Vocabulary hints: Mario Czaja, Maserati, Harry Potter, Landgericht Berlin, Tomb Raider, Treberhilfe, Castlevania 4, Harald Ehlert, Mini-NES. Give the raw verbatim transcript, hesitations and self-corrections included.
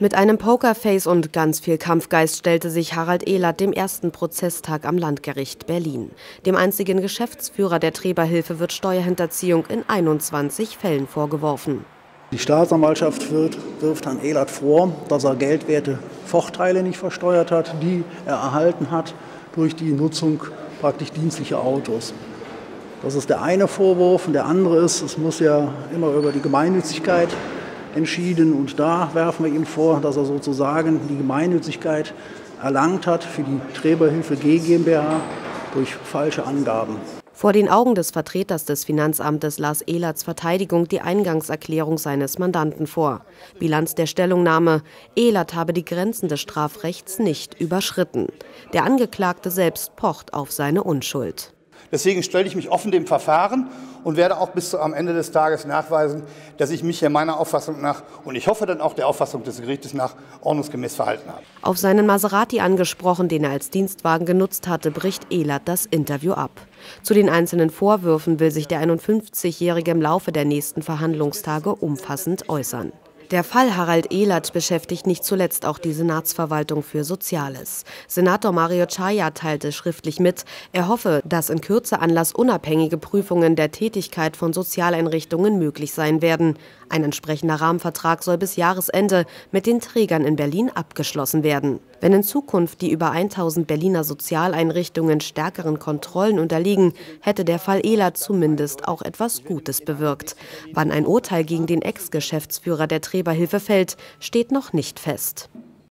Mit einem Pokerface und ganz viel Kampfgeist stellte sich Harald Ehlert dem ersten Prozesstag am Landgericht Berlin. Dem einzigen Geschäftsführer der Treberhilfe wird Steuerhinterziehung in einundzwanzig Fällen vorgeworfen. Die Staatsanwaltschaft wird, wirft Herrn Ehlert vor, dass er geldwerte Vorteile nicht versteuert hat, die er erhalten hat durch die Nutzung praktisch dienstlicher Autos. Das ist der eine Vorwurf und der andere ist, es muss ja immer über die Gemeinnützigkeit entschieden und da werfen wir ihm vor, dass er sozusagen die Gemeinnützigkeit erlangt hat für die Treberhilfe G m b H durch falsche Angaben. Vor den Augen des Vertreters des Finanzamtes las Ehlerts Verteidigung die Eingangserklärung seines Mandanten vor. Bilanz der Stellungnahme: Ehlert habe die Grenzen des Strafrechts nicht überschritten. Der Angeklagte selbst pocht auf seine Unschuld. Deswegen stelle ich mich offen dem Verfahren und werde auch bis am Ende des Tages nachweisen, dass ich mich hier meiner Auffassung nach und ich hoffe dann auch der Auffassung des Gerichtes nach ordnungsgemäß verhalten habe. Auf seinen Maserati angesprochen, den er als Dienstwagen genutzt hatte, bricht Ehlert das Interview ab. Zu den einzelnen Vorwürfen will sich der einundfünfzigjährige im Laufe der nächsten Verhandlungstage umfassend äußern. Der Fall Harald Ehlert beschäftigt nicht zuletzt auch die Senatsverwaltung für Soziales. Senator Mario Czaja teilte schriftlich mit, er hoffe, dass in Kürze anlassunabhängige Prüfungen der Tätigkeit von Sozialeinrichtungen möglich sein werden. Ein entsprechender Rahmenvertrag soll bis Jahresende mit den Trägern in Berlin abgeschlossen werden. Wenn in Zukunft die über tausend Berliner Sozialeinrichtungen stärkeren Kontrollen unterliegen, hätte der Fall Ehlert zumindest auch etwas Gutes bewirkt. Wann ein Urteil gegen den Ex-Geschäftsführer der Treberhilfe fällt, steht noch nicht fest.